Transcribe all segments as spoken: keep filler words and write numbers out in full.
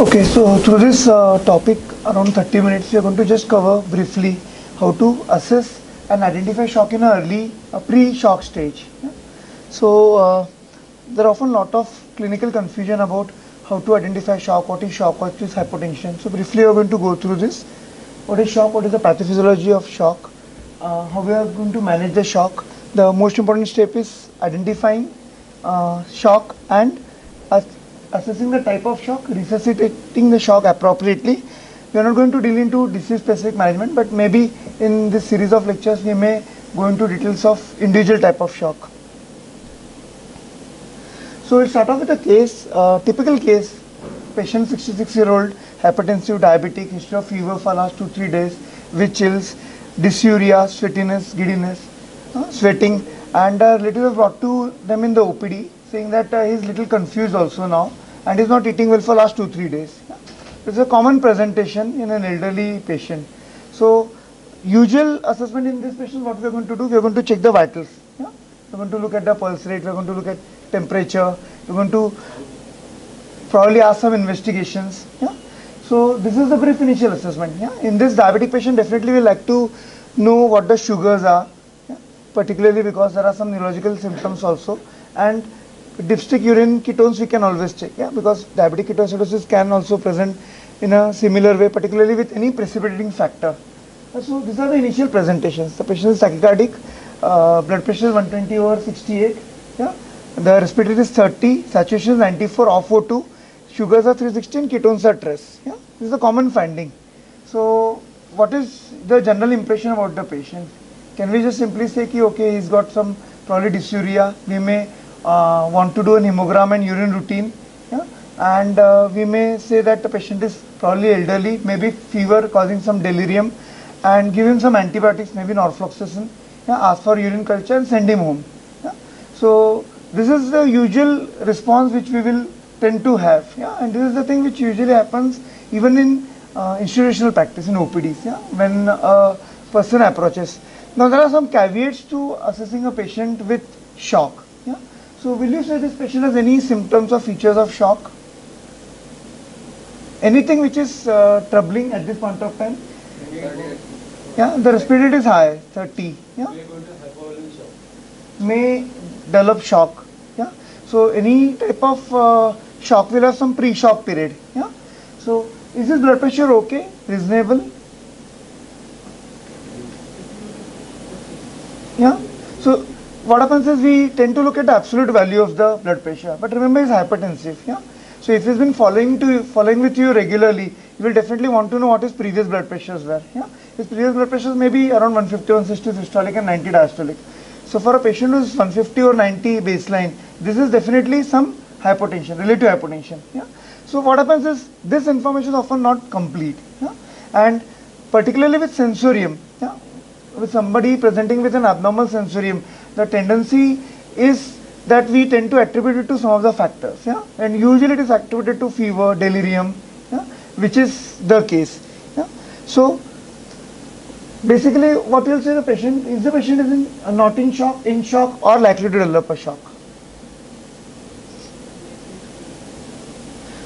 Okay, so through this uh, topic, around thirty minutes, we are going to just cover briefly how to assess and identify shock in an early uh, pre-shock stage. Yeah? So uh, there are often a lot of clinical confusion about how to identify shock, what is shock, what is hypotension. So briefly we are going to go through this. What is shock, what is the pathophysiology of shock, uh, how we are going to manage the shock. The most important step is identifying uh, shock and ass assessing the type of shock, resuscitating the shock appropriately. We are not going to deal into disease specific management, but maybe in this series of lectures we may go into details of individual type of shock. So we'll start off with a case, uh, typical case, patient sixty-six year old, hypertensive, diabetic, history of fever for last two to three days, with chills, dysuria, sweatiness, giddiness, uh, sweating, and uh, later we brought to them in the O P D saying that uh, he's little confused also now and he's not eating well for last two to three days. It's a common presentation in an elderly patient. So usual assessment in this patient, what we're going to do, we're going to check the vitals. Yeah? We're going to look at the pulse rate, we're going to look at temperature, we're going to probably ask some investigations. Yeah? So this is the brief initial assessment. Yeah? In this diabetic patient, definitely we like to know what the sugars are, yeah? Particularly because there are some neurological symptoms also, and dipstick urine ketones we can always check, yeah? Because diabetic ketoacidosis can also present in a similar way, particularly with any precipitating factor. So these are the initial presentations. The patient is tachycardic, uh, blood pressure is one twenty over sixty-eight. Yeah? The respiratory is thirty, saturation is ninety-four, O F O two, sugars are three sixteen, ketones are trace. Yeah? This is a common finding. So what is the general impression about the patient? Can we just simply say ki, okay, he's got some probably dysuria, we may uh, want to do a hemogram and urine routine, yeah? And uh, we may say that the patient is probably elderly, maybe fever causing some delirium, and give him some antibiotics, maybe norfloxacin, yeah? Ask for urine culture and send him home. Yeah? So this is the usual response which we will tend to have, yeah? And this is the thing which usually happens even in uh, institutional practice, in O P Ds, yeah? When a person approaches. Now there are some caveats to assessing a patient with shock. Yeah? So will you say this patient has any symptoms or features of shock? Anything which is uh, troubling at this point of time? Yeah, the respiratory is high, thirty. Yeah? May develop shock. Yeah, so any type of uh, shock will have some pre-shock period. Yeah, so is this blood pressure okay, reasonable? Yeah, so what happens is we tend to look at the absolute value of the blood pressure, but remember it's hypertensive. Yeah, so if he's been following to following with you regularly, you will definitely want to know what his previous blood pressures were. Yeah, his previous blood pressures may be around one fifty, one sixty systolic and ninety diastolic. So for a patient who is one fifty or ninety baseline, this is definitely some hypotension, relative hypotension. Yeah? So what happens is this information is often not complete. Yeah? And particularly with sensorium, yeah? With somebody presenting with an abnormal sensorium, the tendency is that we tend to attribute it to some of the factors. Yeah? And usually it is attributed to fever, delirium, yeah? Which is the case. Yeah? So basically, what will say the patient is the patient is in, uh, not in shock, in shock, or likely to develop a shock.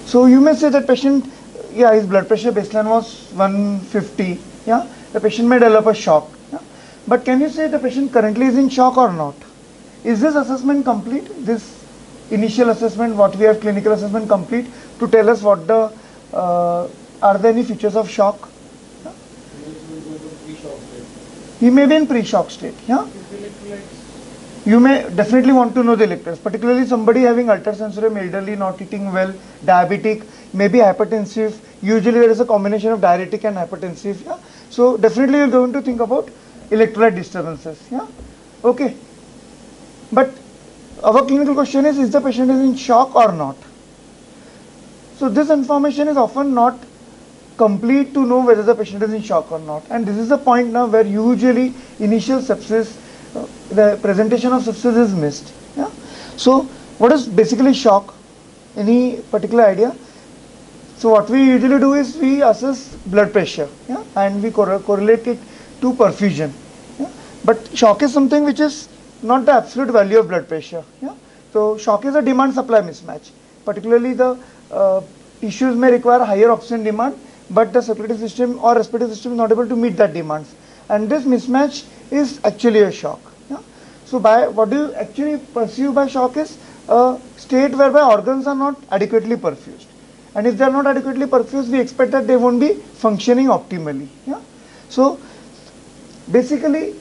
So you may say that patient, yeah, his blood pressure baseline was one fifty. Yeah, the patient may develop a shock. Yeah? But can you say the patient currently is in shock or not? Is this assessment complete? This initial assessment, what we have clinical assessment complete to tell us what the uh, are there any features of shock? He may be in pre-shock state, yeah? You may definitely want to know the electrolytes, particularly somebody having ultrasensorium, elderly, not eating well, diabetic, maybe hypertensive. Usually there is a combination of diuretic and hypertensive, yeah? So definitely you're going to think about electrolyte disturbances, yeah? Okay. But our clinical question is, is the patient is in shock or not? So this information is often not complete to know whether the patient is in shock or not, and this is the point now where usually initial sepsis, uh, the presentation of sepsis is missed. Yeah? So what is basically shock? Any particular idea? So what we usually do is we assess blood pressure, yeah? And we cor correlate it to perfusion. Yeah? But shock is something which is not the absolute value of blood pressure. Yeah? So shock is a demand-supply mismatch, particularly the uh, tissues may require higher oxygen demand, but the circulatory system or respiratory system is not able to meet that demands. And this mismatch is actually a shock. Yeah? So by what do you actually perceive by shock is a state whereby organs are not adequately perfused. And if they are not adequately perfused, we expect that they won't be functioning optimally. Yeah? So basically,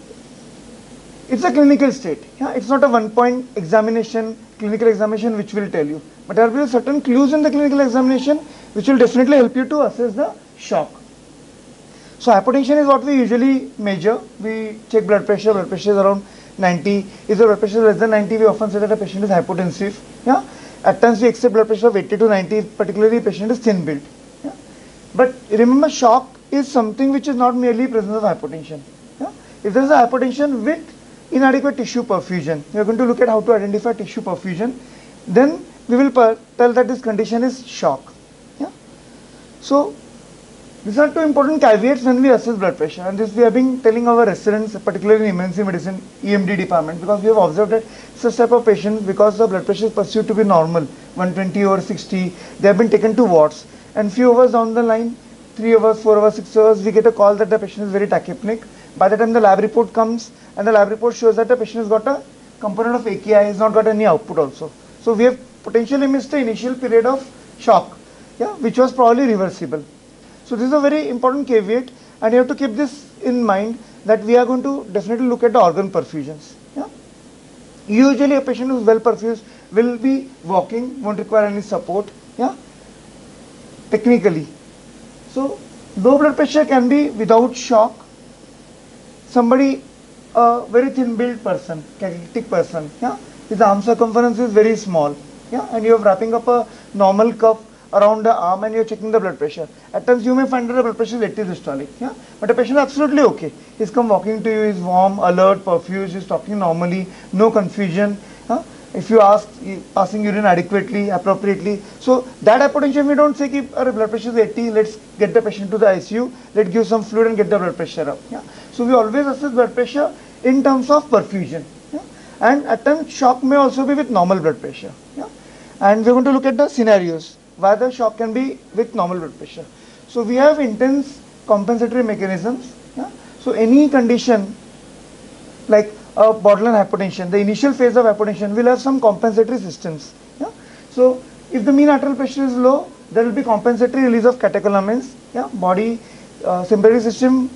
it's a clinical state. Yeah? It's not a one-point examination, clinical examination which will tell you. But there will be certain clues in the clinical examination which will definitely help you to assess the shock. So hypotension is what we usually measure. We check blood pressure. Blood pressure is around ninety. If the blood pressure is less than ninety, we often say that a patient is hypotensive. Yeah? At times we accept blood pressure of eighty to ninety, particularly patient is thin built. Yeah? But remember, shock is something which is not merely presence of hypotension. Yeah? If there is a hypotension with inadequate tissue perfusion, we are going to look at how to identify tissue perfusion. Then we will tell that this condition is shock. Yeah? So these are two important caveats when we assess blood pressure, and this we have been telling our residents, particularly in emergency medicine, E M D department, because we have observed that such type of patients, because the blood pressure is perceived to be normal, one twenty over sixty, they have been taken to wards, and few hours down the line, three hours, four hours, six hours, we get a call that the patient is very tachypneic. By the time the lab report comes, and the lab report shows that the patient has got a component of A K I, has not got any output also. So we have potentially missed the initial period of shock, yeah, which was probably reversible. So this is a very important caveat, and you have to keep this in mind that we are going to definitely look at the organ perfusions. Yeah? Usually a patient who is well perfused will be walking, won't require any support, yeah? Technically. So low blood pressure can be without shock. Somebody, a very thin built person, catalytic person, yeah? His arm circumference is very small, yeah? And you are wrapping up a normal cuff around the arm and you are checking the blood pressure. At times you may find that the blood pressure is eighty systolic, yeah? But the patient is absolutely okay. He has come walking to you, he is warm, alert, perfused, he is talking normally, no confusion. Huh? If you ask, passing urine adequately, appropriately. So that hypotension, we don't say keep our blood pressure is eighty, let's get the patient to the I C U, let's give some fluid and get the blood pressure up. Yeah? So we always assess blood pressure in terms of perfusion. Yeah? And at times shock may also be with normal blood pressure. Yeah? And we are going to look at the scenarios why the shock can be with normal blood pressure. So we have intense compensatory mechanisms. Yeah? So any condition like a borderline hypotension, the initial phase of hypotension will have some compensatory systems. Yeah? So if the mean arterial pressure is low, there will be compensatory release of catecholamines. Yeah? Body uh, sympathetic system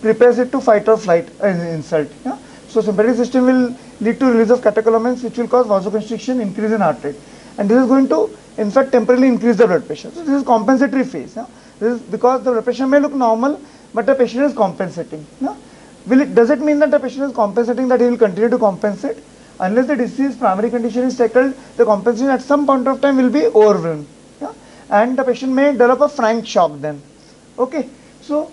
prepares it to fight or flight uh, insult. Yeah? So sympathetic system will lead to release of catecholamines, which will cause vasoconstriction, increase in heart rate. And this is going to, in fact, temporarily increase the blood pressure. So this is compensatory phase. Yeah? This is because the blood pressure may look normal, but the patient is compensating. Yeah? Will it, does it mean that the patient is compensating, that he will continue to compensate? Unless the disease primary condition is tackled, the compensation at some point of time will be overwhelmed. Yeah? And the patient may develop a frank shock then. Okay. So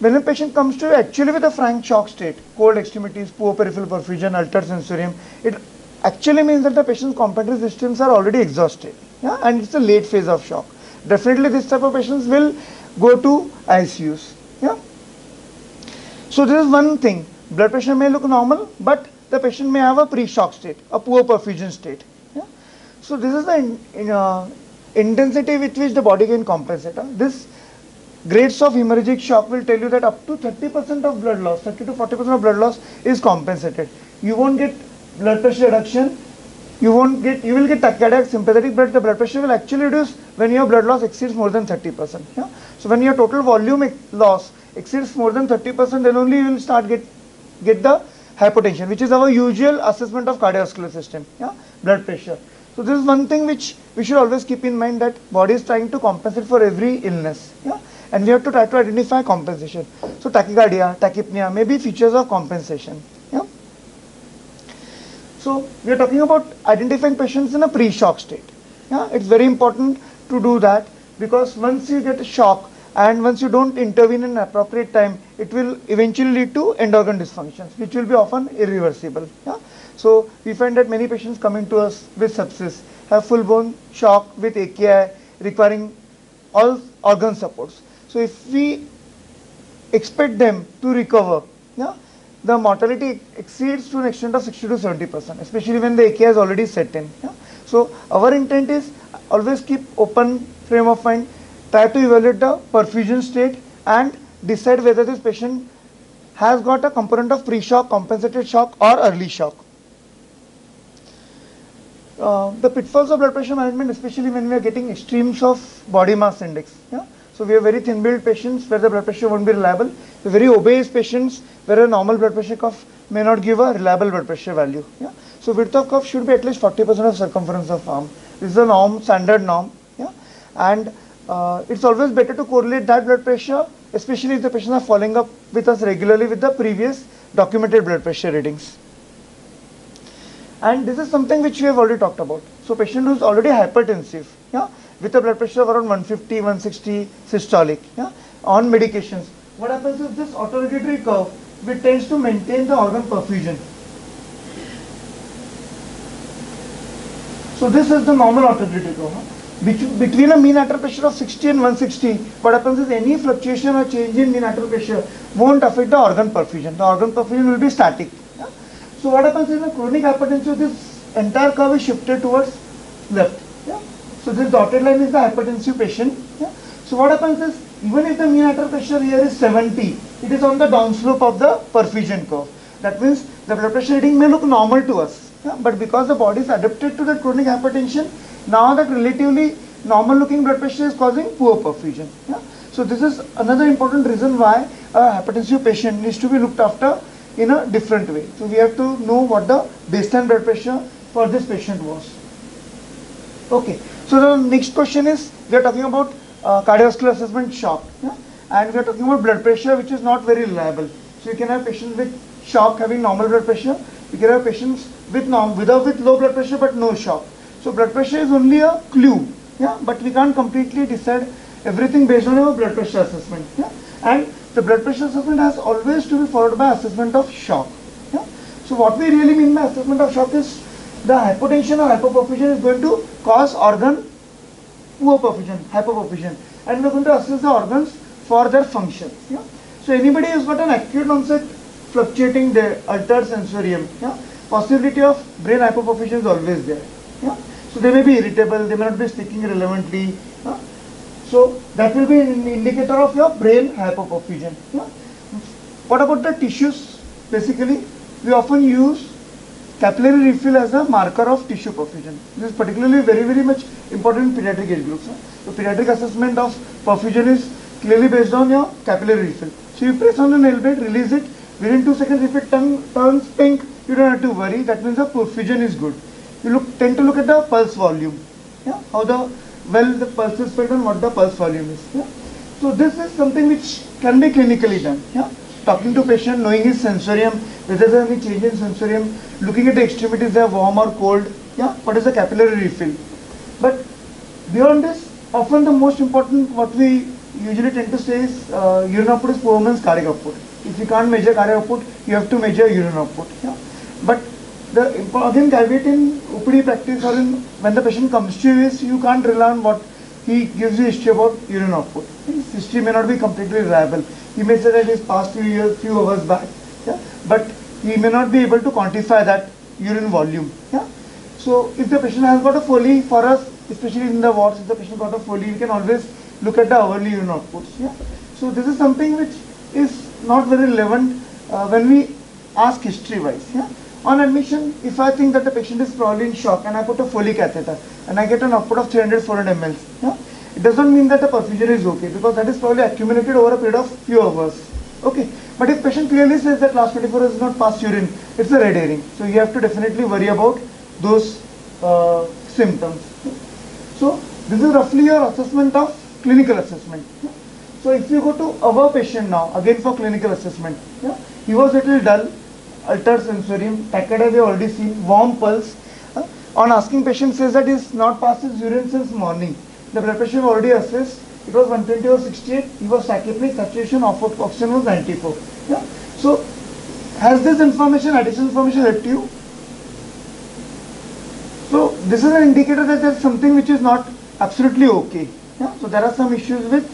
when a patient comes to you actually with a frank shock state, cold extremities, poor peripheral perfusion, altered sensorium, it actually means that the patient's compensatory systems are already exhausted, yeah? And it's a late phase of shock. Definitely this type of patients will go to I C Us. Yeah? So this is one thing, blood pressure may look normal, but the patient may have a pre-shock state, a poor perfusion state. Yeah? So this is the in, in, uh, intensity with which the body can compensate. Huh? This grades of hemorrhagic shock will tell you that up to thirty percent of blood loss, thirty to forty percent of blood loss is compensated. You won't get blood pressure reduction, you won't get, you will get tachycardia, sympathetic, but the blood pressure will actually reduce when your blood loss exceeds more than thirty percent. Yeah? So when your total volume loss exceeds more than thirty percent, then only you will start get get the hypotension, which is our usual assessment of cardiovascular system, yeah? Blood pressure. So this is one thing which we should always keep in mind, that body is trying to compensate for every illness, yeah? And we have to try to identify compensation. So tachycardia, tachypnea may be features of compensation. So we are talking about identifying patients in a pre-shock state. Yeah? It's very important to do that, because once you get a shock and once you don't intervene in an appropriate time, it will eventually lead to end organ dysfunctions, which will be often irreversible. Yeah? So we find that many patients coming to us with sepsis have full blown shock with A K I requiring all organ supports. So if we expect them to recover, yeah? The mortality exceeds to an extent of sixty to seventy percent, especially when the A K I is already set in. Yeah? So our intent is Always keep open frame of mind. Try to evaluate the perfusion state and decide whether this patient has got a component of pre-shock, compensated shock or early shock. Uh, the pitfalls of blood pressure management, especially when we are getting extremes of body mass index. Yeah? So we have very thin built patients where the blood pressure won't be reliable. We very obese patients where a normal blood pressure cuff may not give a reliable blood pressure value. Yeah? So width of cuff should be at least forty percent of circumference of arm. This is the norm, standard norm. Yeah? And uh, it's always better to correlate that blood pressure, especially if the patients are following up with us regularly with the previous documented blood pressure readings. And this is something which we have already talked about. So patient who is already hypertensive, yeah, with a blood pressure of around one fifty, one sixty systolic, yeah, on medications. What happens is this autoregulatory curve, which tends to maintain the organ perfusion. So this is the normal autoregulatory curve. Huh? Between a mean arterial pressure of sixty and one sixty, what happens is any fluctuation or change in mean arterial pressure won't affect the organ perfusion. The organ perfusion will be static. Yeah? So what happens in a chronic hypertension, this entire curve is shifted towards left. Yeah? So this dotted line is the hypertensive patient. Yeah? So what happens is, even if the mean arterial pressure here is seventy, it is on the downslope of the perfusion curve. That means the blood pressure reading may look normal to us, yeah? But because the body is adapted to the chronic hypertension, now that relatively normal looking blood pressure is causing poor perfusion. Yeah? So this is another important reason why a hypertensive patient needs to be looked after in a different way. So we have to know what the baseline blood pressure for this patient was. Okay, so the next question is, we are talking about uh, cardiovascular assessment shock, yeah? And we are talking about blood pressure which is not very reliable. So you can have patients with shock having normal blood pressure, you can have patients with norm without with low blood pressure but no shock. So blood pressure is only a clue, yeah? But we can't completely decide everything based on our blood pressure assessment. Yeah? And the blood pressure assessment has always to be followed by assessment of shock. Yeah? So what we really mean by assessment of shock is the hypotension or hypoperfusion is going to cause organ poor perfusion, hypoperfusion, and we are going to assess the organs for their function. Yeah? So anybody who's got an acute onset fluctuating their altered sensorium, yeah? Possibility of brain hypoperfusion is always there. Yeah? So they may be irritable, they may not be speaking relevantly. Huh? So that will be an indicator of your brain hypoperfusion. Huh? What about the tissues? Basically, we often use capillary refill as a marker of tissue perfusion. This is particularly very, very much important in pediatric age groups. Huh? The pediatric assessment of perfusion is clearly based on your capillary refill. So you press on the nail bed, release it. Within two seconds, if it turns pink, you don't have to worry. That means the perfusion is good. You look, tend to look at the pulse volume, yeah? How the well the pulse is fed and what the pulse volume is. Yeah? So this is something which can be clinically done. Yeah? Talking to patient, knowing his sensorium, whether there is any change in sensorium, looking at the extremities, they are warm or cold. Yeah? What is the capillary refill? But beyond this, often the most important what we usually tend to say is uh, urine output is poor man's cardiac output. If you can't measure cardiac output, you have to measure urine output. Yeah? But the again caveat in O P D practice or in when the patient comes to you is you can't rely on what he gives you history about urine output. His history may not be completely reliable. He may say that it is past few years, few hours back, yeah? But he may not be able to quantify that urine volume. Yeah? So if the patient has got a Foley for us, especially in the wards, if the patient got a Foley, we can always look at the hourly urine outputs. Yeah? So this is something which is not very relevant uh, when we ask history wise. Yeah? On admission, if I think that the patient is probably in shock and I put a Foley catheter and I get an output of three hundred, four hundred milliliters, yeah? It doesn't mean that the perfusion is okay because that is probably accumulated over a period of few hours. Okay, but if patient clearly says that last twenty-four hours is not past urine, it's a red herring. So you have to definitely worry about those uh, symptoms. Yeah? So this is roughly your assessment of clinical assessment. Yeah? So if you go to our patient now, again for clinical assessment, yeah? He was a little dull. Altered sensorium, tachycardia we have already seen, warm pulse. Uh, on asking, patient says that he is not passed his urine since morning. The blood pressure we already assessed, it was one twenty over sixty-eight, he was tachyplegic, saturation of oxygen was ninety-four. Yeah? So, has this information, additional information helped you? So, this is an indicator that there is something which is not absolutely okay. Yeah? So, there are some issues with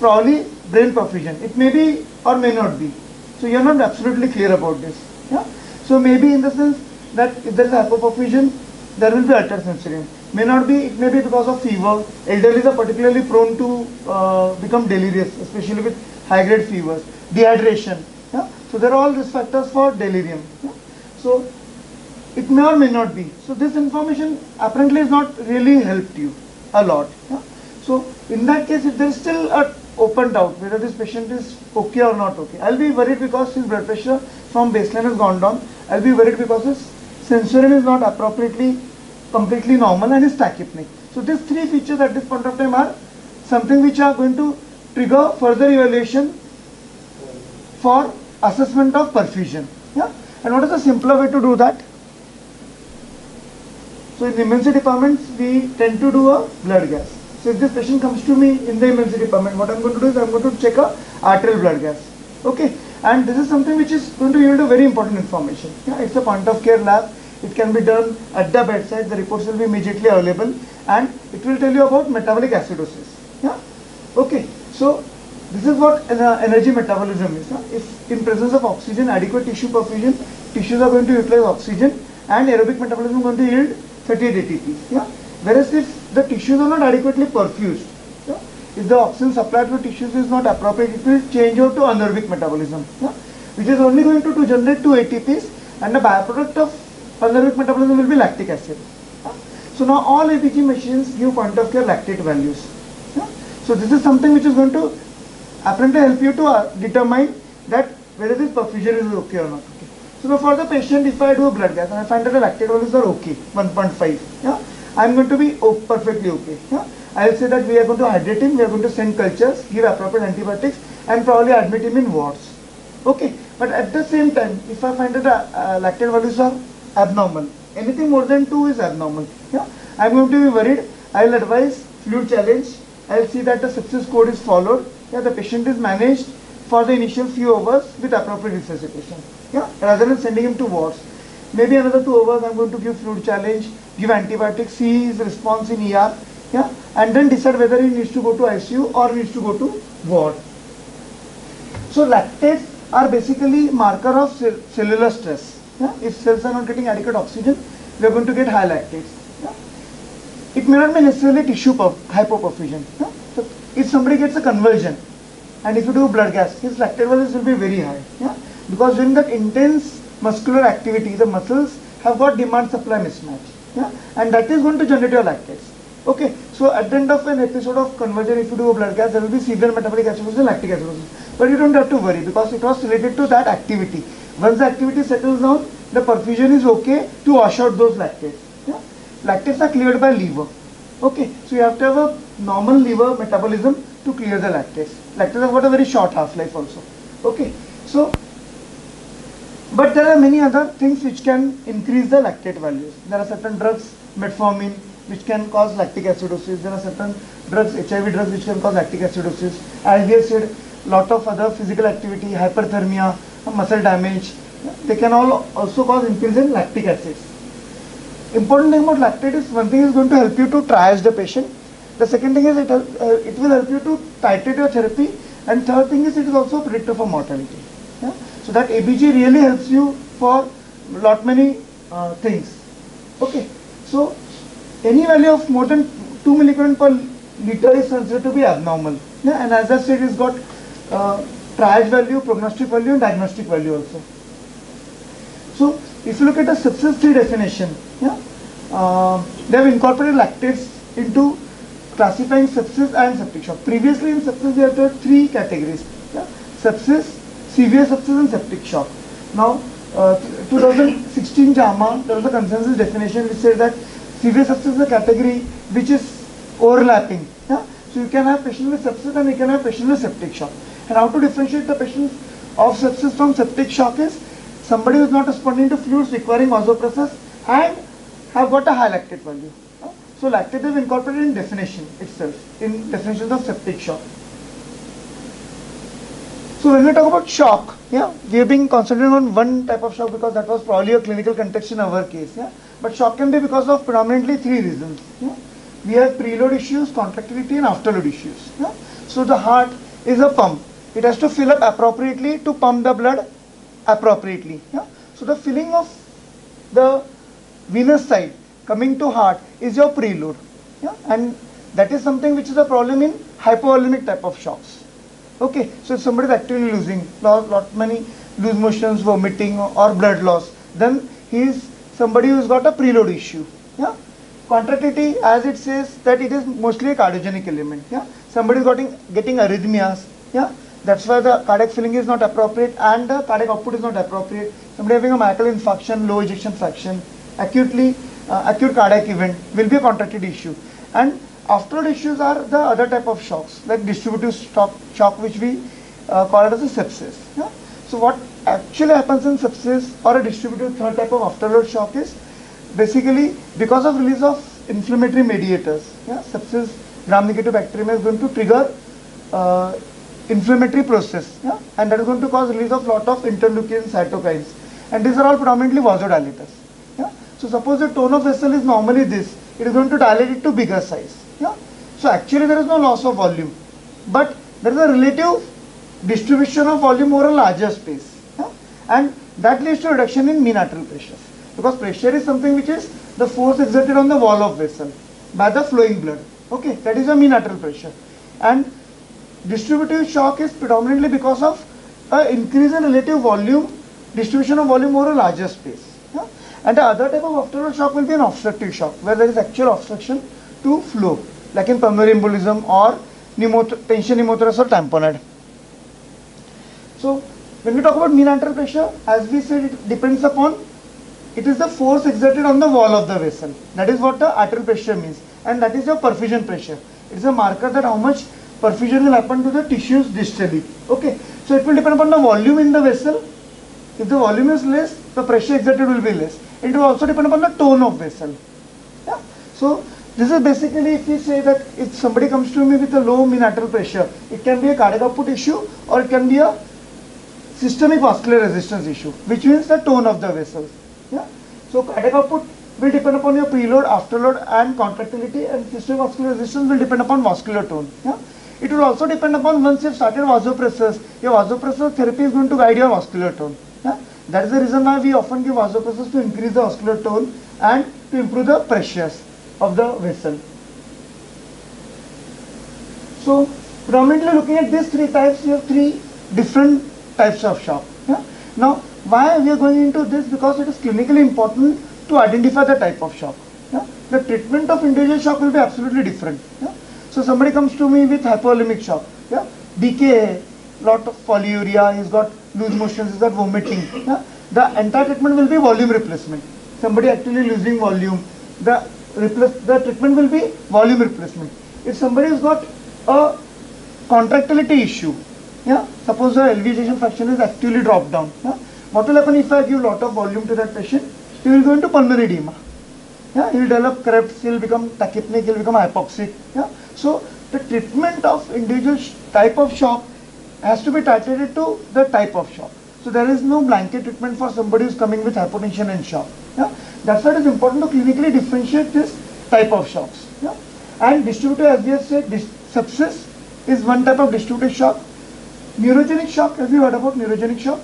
probably brain perfusion. It may be or may not be. So you are not absolutely clear about this. Yeah? So maybe in the sense that if there is hypoperfusion, there will be adverse incident. May not be, it may be because of fever. Elderly are particularly prone to uh, become delirious, especially with high grade fevers. Dehydration. Yeah? So there are all risk factors for delirium. Yeah? So it may or may not be. So this information apparently has not really helped you a lot. Yeah? So in that case, if there is still a open doubt whether this patient is okay or not okay, I'll be worried because his blood pressure from baseline has gone down. I'll be worried because his sensorium is not appropriately completely normal and is tachypneic. So these three features at this point of time are something which are going to trigger further evaluation for assessment of perfusion. Yeah? And what is the simpler way to do that? So in the emergency departments, we tend to do a blood gas. So if this patient comes to me in the emergency department, what I'm going to do is I'm going to check a arterial blood gas. Okay, and this is something which is going to yield a very important information. Yeah, it's a point of care lab. It can be done at the bedside. The reports will be immediately available, and it will tell you about metabolic acidosis. Yeah, okay. So this is what energy metabolism is. Yeah? If in presence of oxygen, adequate tissue perfusion, tissues are going to utilize oxygen, and aerobic metabolism is going to yield thirty-eight A T P. Yeah. Whereas if the tissues are not adequately perfused, yeah, if the oxygen supplied to tissues is not appropriate, it will change over to anaerobic metabolism, yeah, which is only going to, to generate two A T Ps, and the byproduct of anaerobic metabolism will be lactic acid. Yeah. So now all A B G machines give point of care lactate values. Yeah. So this is something which is going to apparently help you to determine that whether this perfusion is okay or not. Okay. So now for the patient, if I do a blood gas and I find that the lactate values are okay, one point five. Yeah. I am going to be oh, perfectly okay. Yeah? I will say that we are going to hydrate him, we are going to send cultures, give appropriate antibiotics, and probably admit him in wards. Okay, but at the same time, if I find that uh, uh, lactate values are abnormal, anything more than two is abnormal. Yeah? I am going to be worried. I will advise fluid challenge. I will see that the sepsis code is followed. Yeah, the patient is managed for the initial few hours with appropriate resuscitation. Yeah, rather than sending him to wards. Maybe another two hours, I am going to give fluid challenge, give antibiotics, see his response in E R, yeah, and then decide whether he needs to go to I C U or needs to go to ward. So lactates are basically marker of cell cellular stress. Yeah? If cells are not getting adequate oxygen, we are going to get high lactates. Yeah? It may not be necessarily tissue hypoperfusion. Yeah? So if somebody gets a convulsion, and if you do blood gas, his lactate values will be very high. Yeah? Because during that intense muscular activity, the muscles have got demand-supply mismatch. Yeah? And that is going to generate your lactates. Okay, so at the end of an episode of conversion, if you do a blood gas, there will be severe metabolic acidosis and lactic acidosis. But you don't have to worry because it was related to that activity. Once the activity settles down, the perfusion is okay to wash out those lactates. Yeah? Lactates are cleared by liver. Okay, so you have to have a normal liver metabolism to clear the lactates. Lactates have got a very short half-life also. Okay, so but there are many other things which can increase the lactate values. There are certain drugs, metformin, which can cause lactic acidosis. There are certain drugs, H I V drugs, which can cause lactic acidosis. As we have said, lot of other physical activity, hyperthermia, muscle damage, they can all also cause increase in lactic acids. Important thing about lactate is one thing is going to help you to triage the patient. The second thing is it, help, uh, it will help you to titrate your therapy. And third thing is it is also a predictor for mortality. Yeah? So that A B G really helps you for lot many uh, things. Okay, so any value of more than two milligrams per liter is considered to be abnormal. Yeah? And as I said, it's got uh, triage value, prognostic value, and diagnostic value also. So if you look at the sepsis three definition, yeah? uh, they have incorporated lactates into classifying sepsis and septic shock. Previously in sepsis, there were three categories. Yeah? Sepsis, severe sepsis, and septic shock. Now, uh, twenty sixteen JAMA, there was a consensus definition which said that severe sepsis is a category which is overlapping. Yeah? So you can have patients with sepsis and you can have patients with septic shock. And how to differentiate the patients of sepsis from septic shock is somebody who is not responding to fluids requiring vasopressors and have got a high lactate value. Yeah? So lactate is incorporated in definition itself, in definitions of septic shock. So when we talk about shock, yeah, we have been concentrating on one type of shock because that was probably a clinical context in our case. Yeah? But shock can be because of predominantly three reasons. Yeah? We have preload issues, contractility, and afterload issues. Yeah? So the heart is a pump. It has to fill up appropriately to pump the blood appropriately. Yeah? So the filling of the venous side coming to heart is your preload. Yeah? And that is something which is a problem in hypovolemic type of shocks. Okay, so if somebody is actively losing, lot, lot many loose motions, vomiting or blood loss, then he is somebody who has got a preload issue. Yeah? Contractility, as it says, that it is mostly a cardiogenic element. Yeah? Somebody is getting, getting arrhythmias. Yeah? That's why the cardiac filling is not appropriate and the cardiac output is not appropriate. Somebody having a myocardial infarction, low ejection fraction, acutely, uh, acute cardiac event will be a contracted issue. And afterward issues are the other type of shocks, like distributive shock, shock which we uh, call it as a sepsis. Yeah? So what actually happens in sepsis or a distributive third type of afterload shock is basically because of release of inflammatory mediators. Yeah? Sepsis, gram-negative bacterium is going to trigger uh, inflammatory process, yeah? And that is going to cause release of lot of interleukin, cytokines, and these are all predominantly vasodilators. Yeah? So suppose the tone of vessel is normally this, it is going to dilate it to bigger size. Yeah? So actually there is no loss of volume, but there is a relative distribution of volume over a larger space. Yeah? And that leads to reduction in mean arterial pressure, because pressure is something which is the force exerted on the wall of vessel by the flowing blood. Okay, that is your mean arterial pressure. And distributive shock is predominantly because of uh, increase in relative volume, distribution of volume over a larger space. Yeah? And the other type of afterload shock will be an obstructive shock, where there is actual obstruction to flow, like in pulmonary embolism or pneumoth tension pneumothorax or tamponade. So when we talk about mean arterial pressure, as we said, it depends upon, it is the force exerted on the wall of the vessel. That is what the arterial pressure means, and that is your perfusion pressure. It is a marker that how much perfusion will happen to the tissues distally. Okay, so it will depend upon the volume in the vessel. If the volume is less, the pressure exerted will be less. It will also depend upon the tone of vessel. Yeah? So this is basically, if we say that if somebody comes to me with a low mean arterial pressure, it can be a cardiac output issue or it can be a systemic vascular resistance issue, which means the tone of the vessels. Yeah? So cardiac output will depend upon your preload, afterload and contractility, and systemic vascular resistance will depend upon vascular tone. Yeah? It will also depend upon, once you have started vasopressors, your vasopressor therapy is going to guide your vascular tone. Yeah? That is the reason why we often give vasopressors to increase the vascular tone and to improve the pressures of the vessel. So predominantly looking at these three types, you have three different types of shock. Yeah? Now why we are going into this? Because it is clinically important to identify the type of shock. Yeah? The treatment of individual shock will be absolutely different. Yeah? So somebody comes to me with hypovolemic shock, yeah? D K A, lot of polyuria, he's got loose motions, he's got vomiting. Yeah? The entire treatment will be volume replacement. Somebody actually losing volume, the, the treatment will be volume replacement. If somebody has got a contractility issue, yeah? Suppose the L V ejection fraction is actually dropped down. Yeah? What will happen if I give lot of volume to that patient? He will go into pulmonary edema. Yeah? He will develop Krebs, he will become tachypnic, he will become hypoxic. Yeah? So the treatment of individual type of shock has to be titrated to the type of shock. So there is no blanket treatment for somebody who is coming with hypotension and shock. Yeah? That's why it is important to clinically differentiate this type of shocks. Yeah? And distributive, as we have said, sepsis is one type of distributive shock. Neurogenic shock, have you heard about neurogenic shock?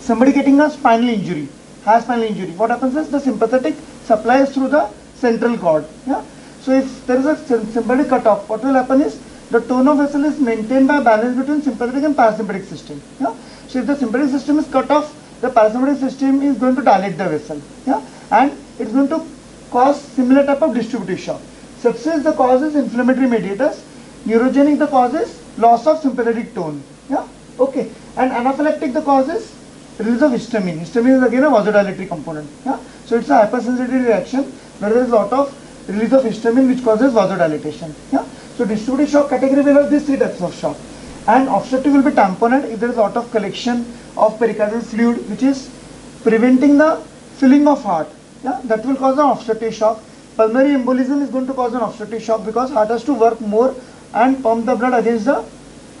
Somebody getting a spinal injury, has spinal injury. What happens is the sympathetic supplies through the central cord. Yeah? So if there is a sympathetic cutoff, what will happen is the tone of vessel is maintained by balance between sympathetic and parasympathetic system. Yeah? So if the sympathetic system is cut off, the parasympathetic system is going to dilate the vessel. Yeah? And it is going to cause similar type of distributive shock. Sepsis, the cause is inflammatory mediators. Neurogenic, the cause is loss of sympathetic tone. Yeah? Okay. And anaphylactic, the cause is release of histamine. Histamine is again a vasodilatory component. Yeah? So it's a hypersensitivity reaction where there is a lot of release of histamine which causes vasodilatation. Yeah? So distributive shock category will have these three types of shock. And obstructive will be tamponade if there is a lot of collection of pericardial fluid which is preventing the filling of heart. Yeah? That will cause an obstructive shock. Pulmonary embolism is going to cause an obstructive shock because heart has to work more and pump the blood against the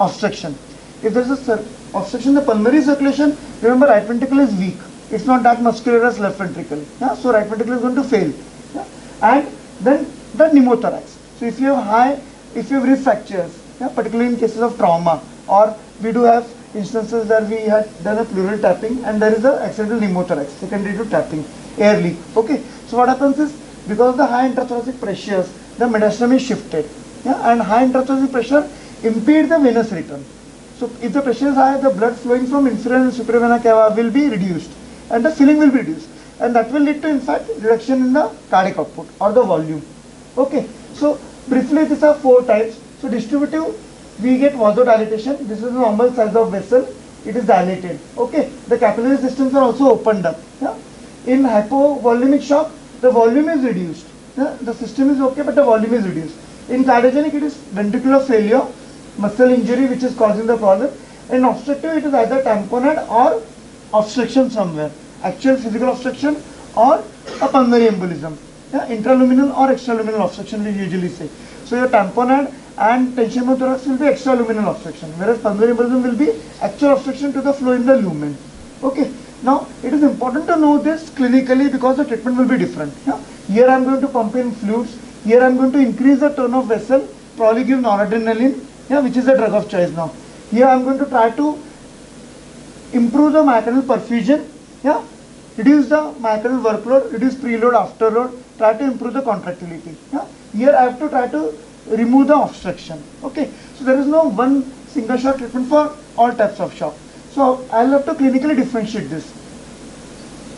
obstruction. If there is a obstruction, the pulmonary circulation, remember right ventricle is weak. It's not that muscular as left ventricle. Yeah? So right ventricle is going to fail. Yeah? And then the pneumothorax. So if you have high, if you have rib fractures, yeah, particularly in cases of trauma, or we do have instances where we had done a pleural tapping and there is an accidental pneumothorax secondary to tapping, air leak. Okay, So what happens is, because of the high intrathoracic pressures, the mediastinum is shifted, yeah? And high intrathoracic pressure impedes the venous return. So if the pressure is high, the blood flowing from inferior and superior vena cava will be reduced, and the filling will be reduced, and that will lead to, in fact, reduction in the cardiac output or the volume. Okay, so briefly, these are four types. So distributive, we get vasodilatation. This is the normal size of vessel. It is dilated. Okay, the capillary systems are also opened up. Yeah? In hypovolemic shock, the volume is reduced. Yeah? The system is okay, but the volume is reduced. In cardiogenic, it is ventricular failure, muscle injury, which is causing the problem. In obstructive, it is either tamponade or obstruction somewhere, actual physical obstruction or a pulmonary embolism. Yeah? Intraluminal or extraluminal obstruction, we usually say. So your tamponade and tension pneumothorax will be extraluminal obstruction, whereas pulmonary embolism will be actual obstruction to the flow in the lumen. Okay. Now, it is important to know this clinically because the treatment will be different. Yeah? Here I am going to pump in fluids. Here I am going to increase the tone of vessel, probably give noradrenaline, yeah, which is the drug of choice now. Here I am going to try to improve the myocardial perfusion, yeah, reduce the myocardial workload, reduce preload, afterload, try to improve the contractility. Yeah? Here I have to try to remove the obstruction. Okay, so there is no one single shot treatment for all types of shock. So I will have to clinically differentiate this.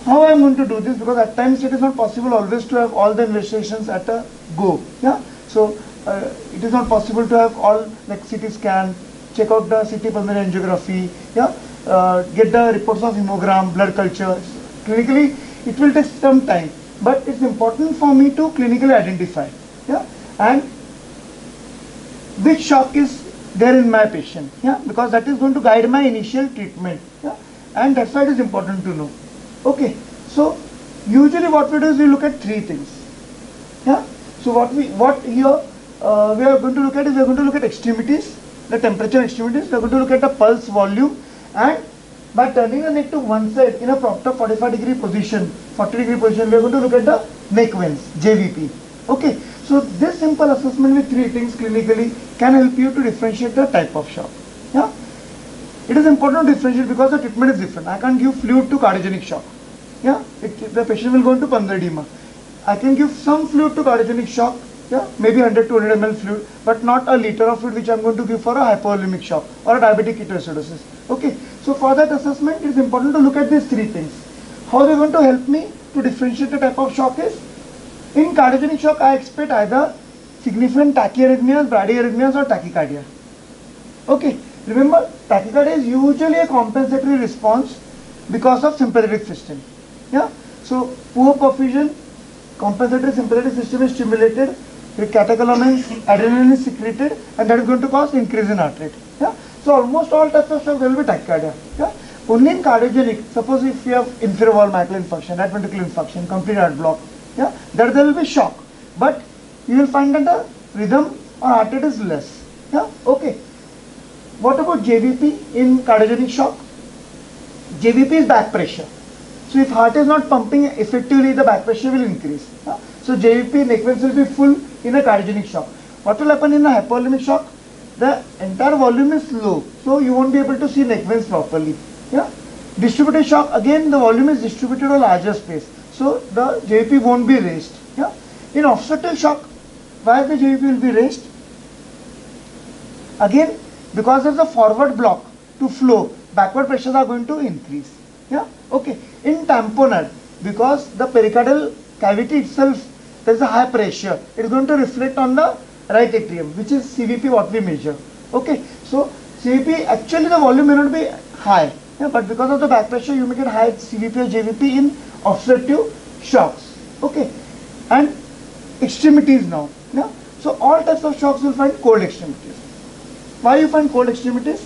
How I am going to do this, because at times it is not possible always to have all the investigations at a go. Yeah, so uh, it is not possible to have all, like, C T scan, check out the C T pulmonary angiography, yeah, uh, get the reports of hemogram, blood culture. Clinically, it will take some time, but it's important for me to clinically identify, yeah, and which shock is there in my patient, yeah, because that is going to guide my initial treatment, yeah, and that's why it is important to know. Okay, so usually what we do is we look at three things, yeah. So what we what here uh, we are going to look at is we are going to look at extremities, the temperature extremities. We are going to look at the pulse volume, and by turning the neck to one side in a proper forty-five degree position, forty degree position, we are going to look at the neck veins, J V P. Okay. So this simple assessment with three things clinically can help you to differentiate the type of shock. Yeah? It is important to differentiate because the treatment is different. I can't give fluid to cardiogenic shock. Yeah? It, the patient will go into pulmonary edema. I can give some fluid to cardiogenic shock, yeah? Maybe one hundred to two hundred milliliters fluid, but not a liter of fluid which I am going to give for a hypovolemic shock or a diabetic ketoacidosis. Okay? So for that assessment, it is important to look at these three things. How they are going to help me to differentiate the type of shock is, in cardiogenic shock, I expect either significant tachyarrhythmias, bradyarrhythmias or tachycardia. Okay, remember, tachycardia is usually a compensatory response because of sympathetic system. Yeah, so poor perfusion, compensatory sympathetic system is stimulated, catecholamines, adrenaline is secreted, and that is going to cause increase in heart rate. Yeah, so almost all types of shock will be tachycardia. Yeah, only in cardiogenic, suppose if you have inferior wall mitral infarction, right ventricular infarction, complete heart block, yeah, there there will be shock, but you will find that the rhythm or heart rate is less. Yeah, okay. What about J V P in cardiogenic shock? J V P is back pressure. So if heart is not pumping effectively, the back pressure will increase. Yeah? So J V P neck veins will be full in a cardiogenic shock. What will happen in a hypovolemic shock? The entire volume is low, so you won't be able to see neck veins properly. Yeah, distributed shock, again the volume is distributed over larger space. So the J V P won't be raised. Yeah? In obstructive shock, why the J V P will be raised? Again, because of the forward block to flow, backward pressures are going to increase. Yeah? Okay. In tamponade, because the pericardial cavity itself, there is a high pressure, it is going to reflect on the right atrium, which is C V P what we measure. Okay. So C V P, actually the volume may not be high, yeah? But because of the back pressure, you may get high C V P or J V P in obstructive shocks. Okay, and extremities now. Yeah? So all types of shocks will find cold extremities. Why you find cold extremities?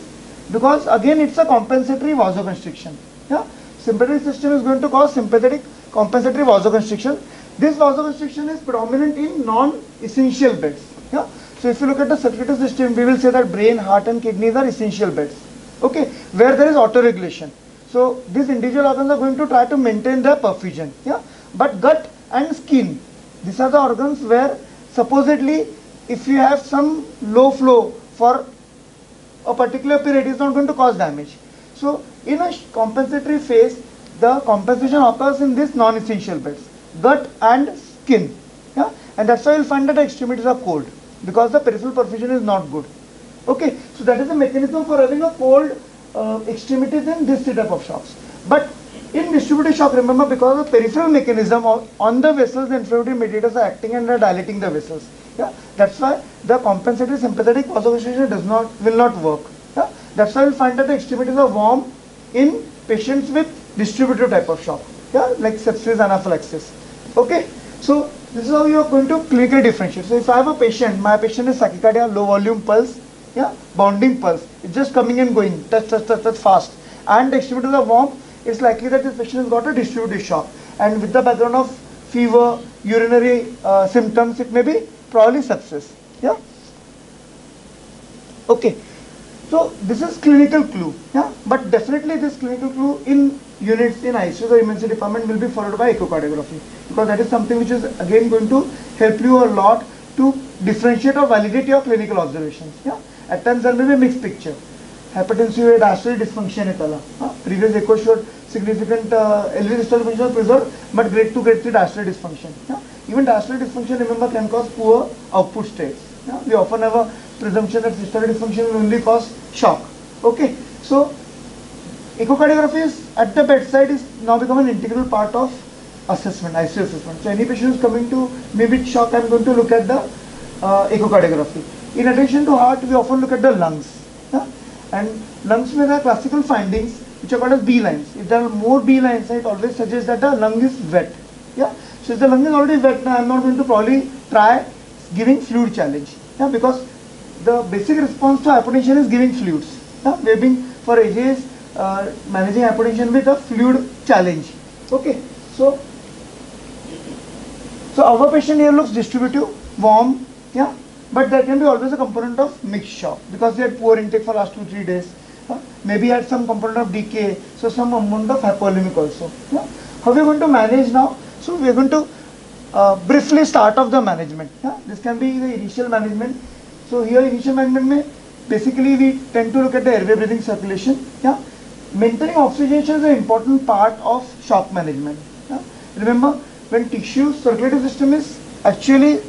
Because again it's a compensatory vasoconstriction. Yeah? Sympathetic system is going to cause sympathetic compensatory vasoconstriction. This vasoconstriction is predominant in non-essential beds. Yeah? So if you look at the circulatory system, we will say that brain, heart and kidneys are essential beds. Okay, where there is autoregulation. So these individual organs are going to try to maintain their perfusion, yeah? But gut and skin, these are the organs where supposedly if you have some low flow for a particular period, it is not going to cause damage. So in a compensatory phase, the compensation occurs in these non-essential beds. gut and skin. Yeah? And that's why you'll find that extremities are cold, because the peripheral perfusion is not good. Okay, so that is the mechanism for having a cold uh, extremities in this setup of shocks. But in distributive shock, remember, because of peripheral mechanism of, on the vessels, the inflammatory mediators are acting and are dilating the vessels. Yeah? That's why the compensatory sympathetic vasoconstriction does not, will not work. Yeah? That's why you'll find that the extremities are warm in patients with distributive type of shock, yeah? Like sepsis, anaphylaxis. Okay, so this is how you are going to clinically differentiate. So if I have a patient, my patient is tachycardia, low volume pulse, yeah, bounding pulse, it's just coming and going, touch, touch, touch, touch fast, and the extremities are warm, it's likely that this patient has got a distributive shock, and with the background of fever, urinary uh, symptoms, it may be probably sepsis. Yeah. Okay. So this is clinical clue. Yeah. But definitely this clinical clue in units in I C U, the emergency department, will be followed by echocardiography, because that is something which is again going to help you a lot to differentiate or validate your clinical observations. Yeah. At times there may be a mixed picture. Hypertensive and artery dysfunction is all. Huh? Previous echo showed significant uh, L V distal function was preserved, but grade two, grade three artery dysfunction. Huh? Even artery dysfunction, remember, can cause poor output states. Huh? We often have a presumption that systolic dysfunction will only cause shock. Okay, so echocardiography is at the bedside is now become an integral part of assessment, I C U assessment. So any patient is coming to me with shock, I am going to look at the uh, echocardiography. In addition to heart, we often look at the lungs. Huh? And lungs may have classical findings which are called as B lines. If there are more B lines, it always suggests that the lung is wet. Yeah. So if the lung is already wet, I am not going to probably try giving fluid challenge. Yeah. Because the basic response to hypertension is giving fluids. Yeah. We have been for ages uh, managing hypertension with a fluid challenge. Okay. So, so our patient here looks distributive, warm. Yeah. But there can be always a component of mixed shock, because they had poor intake for last two, three days. Huh? Maybe had some component of D K A, so some amount of hypovolemic also. Huh? How we are going to manage now? So we are going to uh, briefly start off the management. Huh? This can be the initial management. So here initial management may, basically we tend to look at the airway breathing circulation. Huh? Maintaining oxygenation is an important part of shock management. Huh? Remember, when tissue circulatory system is actually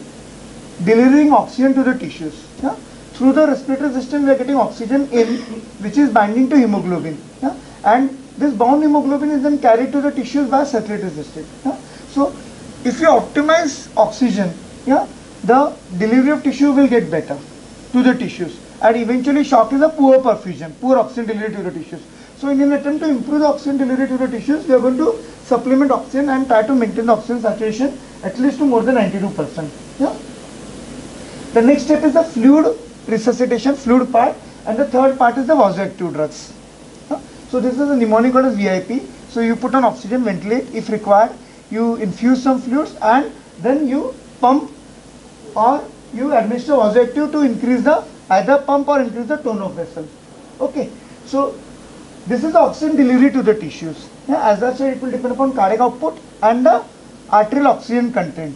delivering oxygen to the tissues. Yeah? Through the respiratory system, we are getting oxygen in, which is binding to hemoglobin. Yeah? And this bound hemoglobin is then carried to the tissues by circulatory system. Yeah? So, if you optimize oxygen, yeah, the delivery of tissue will get better to the tissues. And eventually, shock is a poor perfusion, poor oxygen delivery to the tissues. So, in an attempt to improve the oxygen delivery to the tissues, we are going to supplement oxygen and try to maintain the oxygen saturation at least to more than ninety-two percent. Yeah? The next step is the fluid resuscitation, fluid part, and the third part is the vasoactive drugs. Huh? So this is a mnemonic called as V I P. So you put on oxygen, ventilate if required, you infuse some fluids, and then you pump or you administer vasoactive to increase the either pump or increase the tone of vessel. Okay, so this is the oxygen delivery to the tissues. Yeah, as I said, it will depend upon cardiac output and the arterial oxygen content.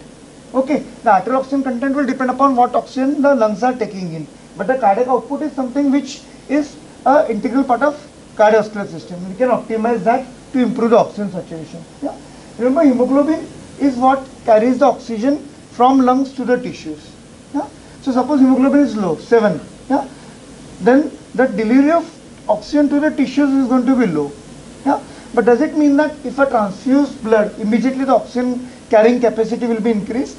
Okay, the arterial oxygen content will depend upon what oxygen the lungs are taking in. But the cardiac output is something which is an integral part of cardiovascular system. We can optimize that to improve the oxygen saturation. Yeah? Remember, hemoglobin is what carries the oxygen from lungs to the tissues. Yeah? So suppose hemoglobin is low, seven. Yeah? Then the delivery of oxygen to the tissues is going to be low. Yeah? But does it mean that if I transfuse blood, immediately the oxygen carrying capacity will be increased?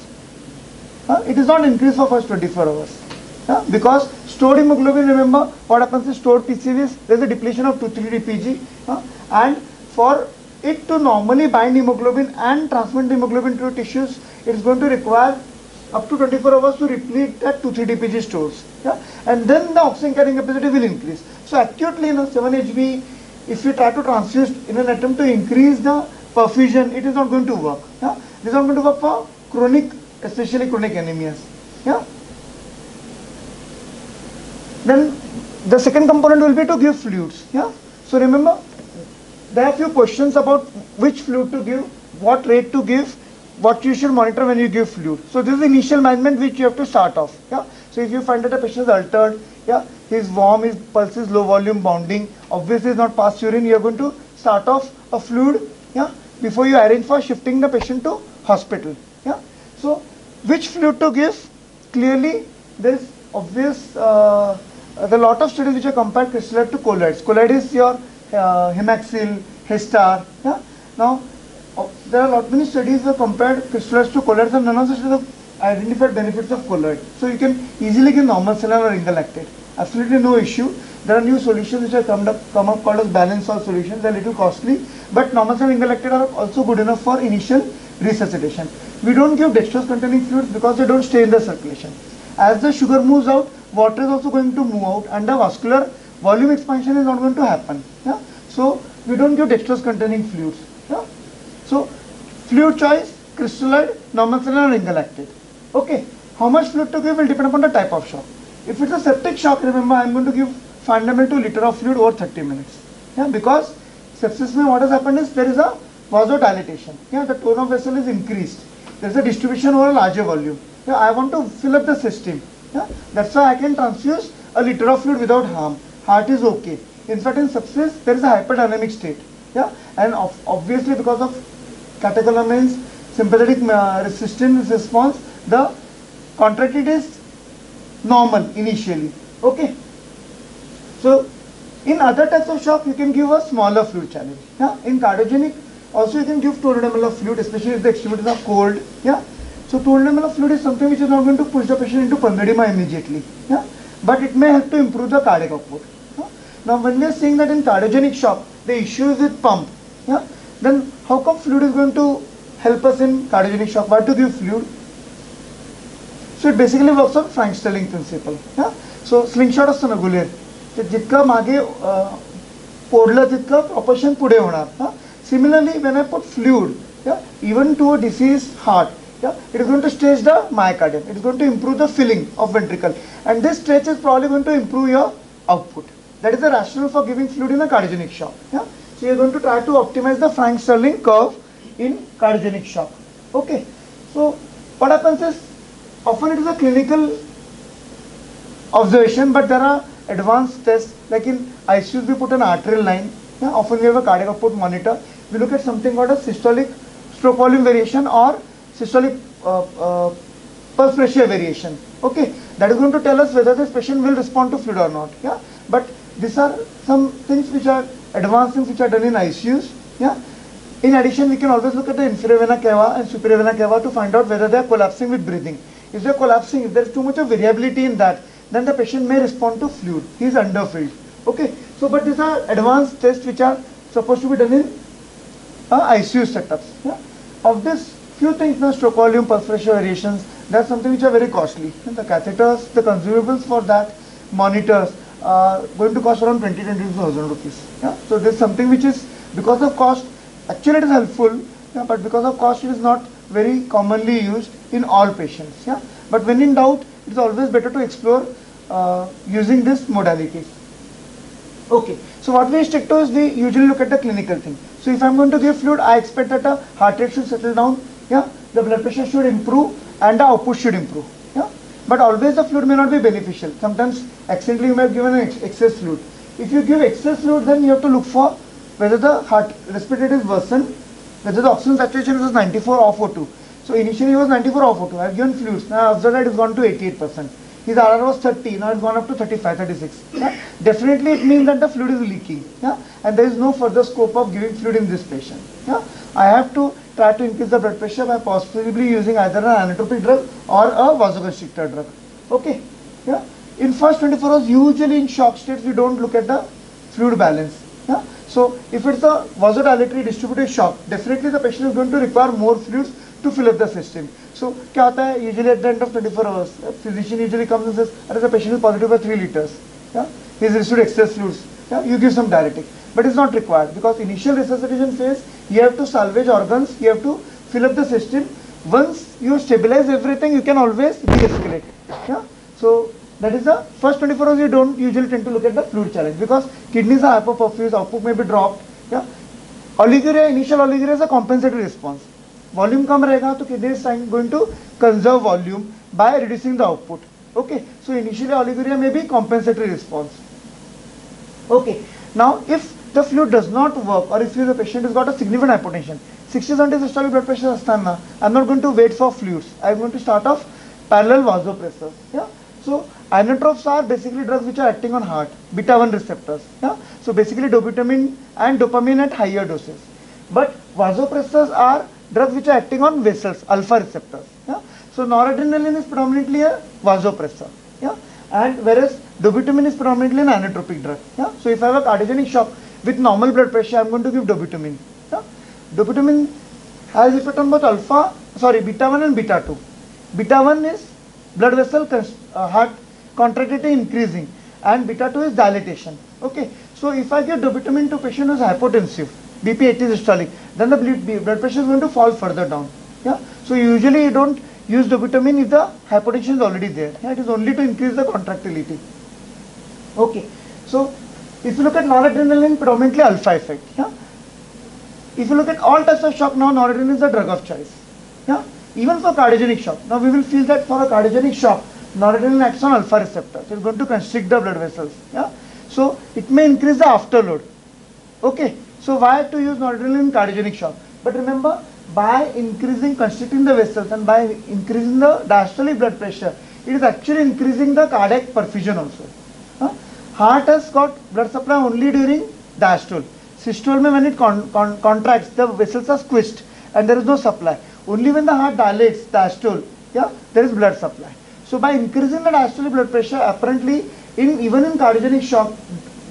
Huh? It is not increased for first twenty-four hours. Huh? Because stored hemoglobin, remember, what happens is stored P C Vs, there is a depletion of two three D P G. Huh? And for it to normally bind hemoglobin and transmit hemoglobin to tissues, it is going to require up to twenty-four hours to replete that two three D P G stores. Huh? And then the oxygen carrying capacity will increase. So acutely, you know, seven H B, if you try to transfuse in an attempt to increase the perfusion, it is not going to work. Yeah? This is not going to work for chronic, especially chronic anemias. Yeah? Then the second component will be to give fluids. Yeah? So remember, there are few questions about which fluid to give, what rate to give, what you should monitor when you give fluid. So this is initial management which you have to start off. Yeah? So if you find that a patient is altered, yeah, he is warm, his pulse is low volume, bounding, obviously is not past urine, you are going to start off a fluid, yeah, before you arrange for shifting the patient to hospital. Yeah. So which fluid to give? Clearly, there is obvious. Uh, there are a lot of studies which are compared crystallite to colloids. Colloid is your uh, hemaxil, Histar. Yeah. Now oh, there are lot many studies that compared crystalloids to colloids, and none of the studies have identified benefits of colloid. So you can easily get normal saline or Ringer lactate. Absolutely no issue. There are new solutions which have come up, come up called as balance salt solutions. They are little costly, but normal saline Ringer lactate are also good enough for initial resuscitation. We don't give dextrose containing fluids because they don't stay in the circulation. As the sugar moves out, water is also going to move out, and the vascular volume expansion is not going to happen. Yeah? So we don't give dextrose containing fluids. Yeah? So fluid choice, crystalloid, normal saline, Ringer lactate. Okay, how much fluid to give will depend upon the type of shock. If it's a septic shock, remember I am going to give five hundred milliliters of fluid over thirty minutes. Yeah? Because sepsis mein what has happened is there is a vasodilatation. Yeah? The tone of vessel is increased. There is a distribution over a larger volume. Yeah? I want to fill up the system. Yeah? That's why I can transfuse a liter of fluid without harm. Heart is okay. In fact, in sepsis, there is a hyperdynamic state. Yeah? And of, obviously because of catecholamines, sympathetic uh, resistance response, the contractility is normal initially. Okay. So, in other types of shock, you can give a smaller fluid challenge. Yeah? In cardiogenic, also you can give two hundred milliliters of fluid, especially if the extremities are cold. Yeah? So two hundred milliliters of fluid is something which is not going to push the patient into pangedema immediately. Yeah? But it may help to improve the cardiac output. Yeah? Now when we are saying that in cardiogenic shock, the issue is with pump. Yeah? Then how come fluid is going to help us in cardiogenic shock? Why to give fluid? So it basically works on Frank Starling principle. Yeah? So slingshot is na guler. So jitka maage podla jitka proportion pude hona. Yeah? Similarly, when I put fluid, yeah, even to a diseased heart, yeah, it is going to stretch the myocardium. It is going to improve the filling of ventricle, and this stretch is probably going to improve your output. That is the rationale for giving fluid in a cardiogenic shock. Yeah? So you are going to try to optimize the Frank Starling curve in cardiogenic shock. Okay. So what happens is often it is a clinical observation, but there are advanced tests like in I C Us we put an arterial line. Yeah? Often we have a cardiac output monitor. We look at something called a systolic stroke volume variation or systolic uh, uh, pulse pressure variation. Okay, that is going to tell us whether this patient will respond to fluid or not. Yeah, but these are some things which are advanced things which are done in I C Us. Yeah, in addition, we can always look at the inferior vena cava and superior vena cava to find out whether they are collapsing with breathing. If they are collapsing, if there is too much of variability in that, then the patient may respond to fluid. He is underfilled. Okay, so but these are advanced tests which are supposed to be done in uh, I C U setups. Yeah, of this. Few things, the stroke volume, pulse pressure variations, that's something which are very costly. The catheters, the consumables for that, monitors are going to cost around twenty to twenty-two thousand rupees. Yeah? So this is something which is, because of cost, actually it is helpful, yeah, but because of cost it is not very commonly used in all patients. Yeah? But when in doubt, it is always better to explore uh, using this modality. Okay, so what we stick to is we usually look at the clinical thing. So if I am going to give fluid, I expect that a heart rate should settle down. Yeah, the blood pressure should improve and the output should improve. Yeah, but always the fluid may not be beneficial. Sometimes accidentally you may have given an ex excess fluid. If you give excess fluid, then you have to look for whether the heart respirate rate is worsened, whether the oxygen saturation is ninety-four off O two. So initially it was ninety-four off O two. I have given fluids. Now I observed that it has gone to eighty-eight percent. His R R was thirty. Now it's gone up to thirty-five, thirty-six. Yeah? Definitely it means that the fluid is leaking. Yeah, and there is no further scope of giving fluid in this patient. Yeah, I have to try to increase the blood pressure by possibly using either an inotropic drug or a vasoconstrictor drug. Okay. Yeah. In first twenty-four hours, usually in shock states, we don't look at the fluid balance. Yeah. So if it's a vasodilatory distributed shock, definitely the patient is going to require more fluids to fill up the system. So क्या होता है? Usually at the end of twenty-four hours, a physician usually comes and says, "Arey, the patient is positive by three liters. Yeah. He has received excess fluids. Yeah. You give some diuretic." But it's not required because initial resuscitation phase, you have to salvage organs, you have to fill up the system. Once you stabilize everything, you can always de-escalate. Yeah? So that is the first twenty-four hours you don't usually tend to look at the fluid challenge because kidneys are hyperperfused, output may be dropped. Yeah? Oliguria, initial oliguria is a compensatory response. Volume kam rahega, so kidneys are going to conserve volume by reducing the output. Okay? So initially oliguria may be compensatory response. Okay. Now if the fluid does not work or if the patient has got a significant hypotension, sixty seventy systolic blood pressure asthana, I'm not going to wait for fluids. I'm going to start off parallel vasopressors. Yeah. So inotropes are basically drugs which are acting on heart, beta one receptors. Yeah. So basically dobutamine and dopamine at higher doses. But vasopressors are drugs which are acting on vessels, alpha receptors. Yeah. So noradrenaline is predominantly a vasopressor. Yeah. And whereas dobutamine is predominantly an inotropic drug. Yeah. So if I have a cardiogenic shock with normal blood pressure, I'm going to give dobutamine. Yeah. Dobutamine has effect on both alpha, sorry, beta one and beta two. Beta one is blood vessel uh, heart contractility increasing, and beta two is dilatation. Okay. So if I give dobutamine to patient who is hypotensive, B P eighty systolic, then the blood pressure is going to fall further down. Yeah. So usually you don't use dobutamine if the hypotension is already there. Yeah, it is only to increase the contractility. Okay. So if you look at noradrenaline, predominantly alpha effect. Yeah. If you look at all types of shock now, noradrenaline is the drug of choice. Yeah. Even for cardiogenic shock. Now we will feel that for a cardiogenic shock, noradrenaline acts on alpha receptors. It's going to constrict the blood vessels. Yeah. So it may increase the afterload. Okay. So why to use noradrenaline in cardiogenic shock? But remember, by increasing, constricting the vessels and by increasing the diastolic blood pressure, it is actually increasing the cardiac perfusion also. Huh? Heart has got blood supply only during diastole. Systole, when it con con contracts, the vessels are squished and there is no supply. Only when the heart dilates, diastole, yeah, there is blood supply. So by increasing the diastolic blood pressure, apparently, in even in cardiogenic shock,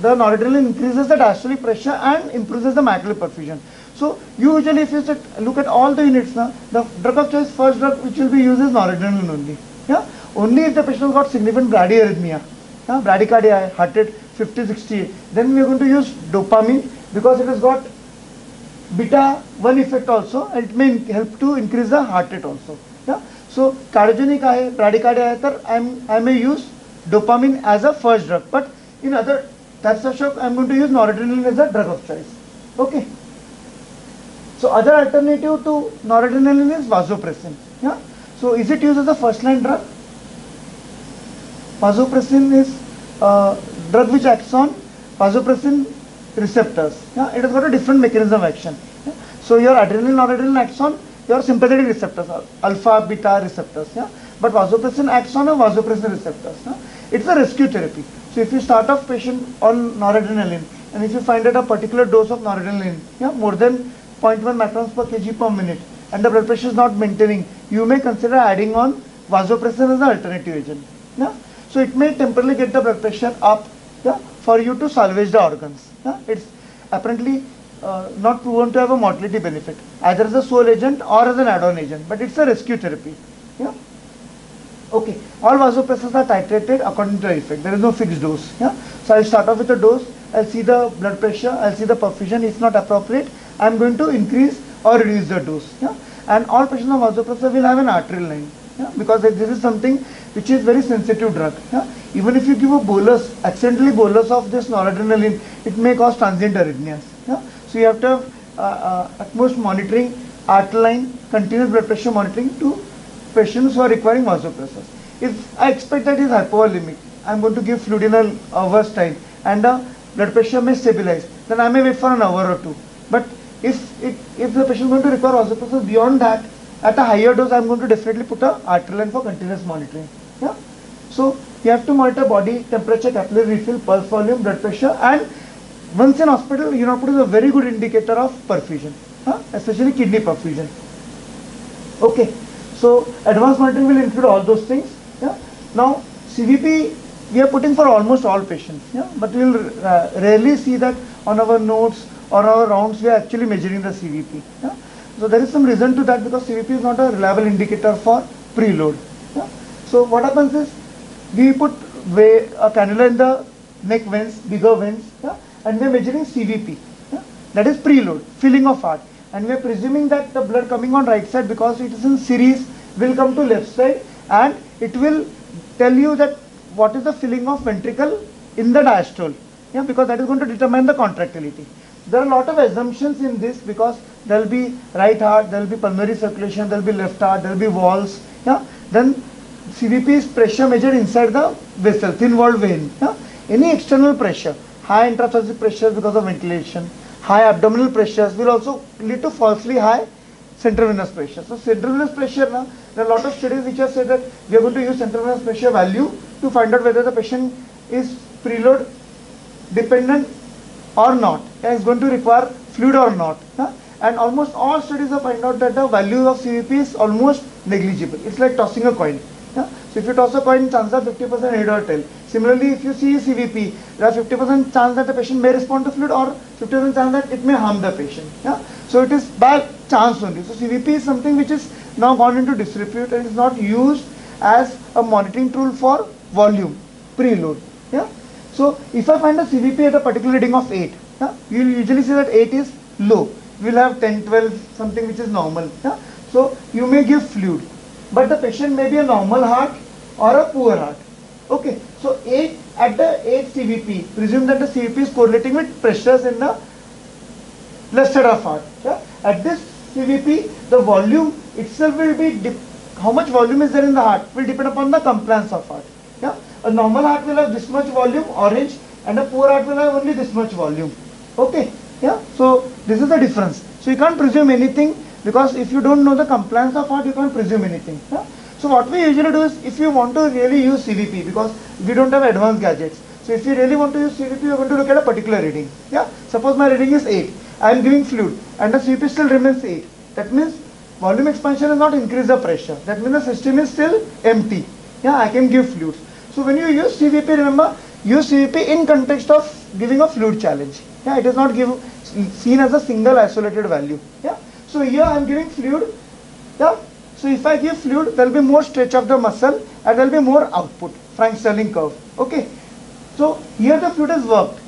the noradrenaline increases the diastolic pressure and improves the macular perfusion. So usually if you look at all the units now, the drug of choice, first drug which will be used is noradrenaline only. Yeah? Only if the patient got significant bradyarrhythmia, yeah? bradycardia, heart rate fifty sixty, then we are going to use dopamine because it has got beta one effect also and it may help to increase the heart rate also. Yeah? So cardiogenic, bradycardia, I, I may use dopamine as a first drug, but in other types of shock I am going to use noradrenaline as a drug of choice. Okay. So other alternative to noradrenaline is vasopressin. Yeah. So is it used as a first line drug? Vasopressin is a uh, drug which acts on vasopressin receptors. Yeah. It has got a different mechanism of action. Yeah. So your adrenaline, noradrenaline acts on your sympathetic receptors, alpha, beta receptors. Yeah. But vasopressin acts on a vasopressin receptors. Yeah. It's a rescue therapy. So if you start off patient on noradrenaline and if you find that a particular dose of noradrenaline, yeah, more than zero point one micrograms per kilogram per minute and the blood pressure is not maintaining, you may consider adding on vasopressin as an alternative agent. Yeah? So it may temporarily get the blood pressure up, yeah, for you to salvage the organs. Yeah? It's apparently uh, not proven to have a mortality benefit, either as a sole agent or as an add-on agent, but it's a rescue therapy. Yeah? Okay. All vasopressors are titrated according to the effect. There is no fixed dose. Yeah? So I'll start off with a dose, I'll see the blood pressure, I'll see the perfusion, if not appropriate, I'm going to increase or reduce the dose. Yeah? And all patients of vasopressor will have an arterial line. Yeah? Because this is something which is very sensitive drug. Yeah? Even if you give a bolus, accidentally bolus of this noradrenaline, it may cause transient arrhythmias. Yeah? So you have to have uh, uh, utmost monitoring, arterial line, continuous blood pressure monitoring to patients who are requiring vasopressors. If I expect that he is hypovolemic, I'm going to give fluid in an hour's time and the blood pressure may stabilize, then I may wait for an hour or two. But if it, if the patient is going to require vasopressors beyond that, at a higher dose, I am going to definitely put an arterial line for continuous monitoring. Yeah? So you have to monitor body temperature, capillary refill, pulse volume, blood pressure, and once in hospital, urinopod is a very good indicator of perfusion, huh? Especially kidney perfusion. Okay, so advanced monitoring will include all those things. Yeah? Now C V P we are putting for almost all patients, yeah? But we will uh, rarely see that on our notes or our rounds we are actually measuring the C V P. Yeah? So there is some reason to that because C V P is not a reliable indicator for preload. Yeah? So what happens is we put way, a cannula in the neck veins, bigger veins, yeah? And we are measuring C V P, yeah? That is preload, filling of heart, and we are presuming that the blood coming on right side because it is in series will come to left side and it will tell you that what is the filling of ventricle in the diastole, yeah? Because that is going to determine the contractility. There are a lot of assumptions in this because there will be right heart, there will be pulmonary circulation, there will be left heart, there will be walls. Yeah? Then C V P is pressure measured inside the vessel, thin walled vein. Yeah? Any external pressure, high intrathoracic pressure because of ventilation, high abdominal pressures will also lead to falsely high central venous pressure. So central venous pressure, now there are a lot of studies which have said that we are going to use central venous pressure value to find out whether the patient is preload dependent or not, and is going to require fluid or not. Huh? And almost all studies have found out that the value of C V P is almost negligible. It's like tossing a coin. Huh? So if you toss a coin, chances are fifty percent head or tail. Similarly, if you see C V P, there are fifty percent chance that the patient may respond to fluid or fifty percent chance that it may harm the patient. Yeah? So it is by chance only. So C V P is something which is now gone into disrepute and is not used as a monitoring tool for volume, preload. Yeah? So if I find a C V P at a particular reading of eight, yeah? You will usually say that eight is low. We will have ten, twelve, something which is normal. Yeah? So you may give fluid, but the patient may be a normal heart or a poor heart. Okay, so eight at the eight C V P, presume that the C V P is correlating with pressures in the left side of heart. Yeah? At this C V P, the volume itself will be, dip how much volume is there in the heart will depend upon the compliance of heart. Yeah? A normal heart will have this much volume, orange, and a poor heart will have only this much volume. Okay, yeah? So this is the difference. So you can't presume anything, because if you don't know the compliance of heart, you can't presume anything. Yeah? So what we usually do is, if you want to really use C V P, because we don't have advanced gadgets, so if you really want to use C V P, you are going to look at a particular reading. Yeah? Suppose my reading is eight, I am giving fluid and the C V P still remains eight. That means volume expansion has not increased the pressure. That means the system is still empty. Yeah? I can give fluids. So when you use C V P, remember, use C V P in context of giving a fluid challenge. Yeah? It is not give, seen as a single isolated value. Yeah? So here I am giving fluid. Yeah? So if I give fluid, there will be more stretch of the muscle and there will be more output, Frank Starling curve. Okay. So here the fluid has worked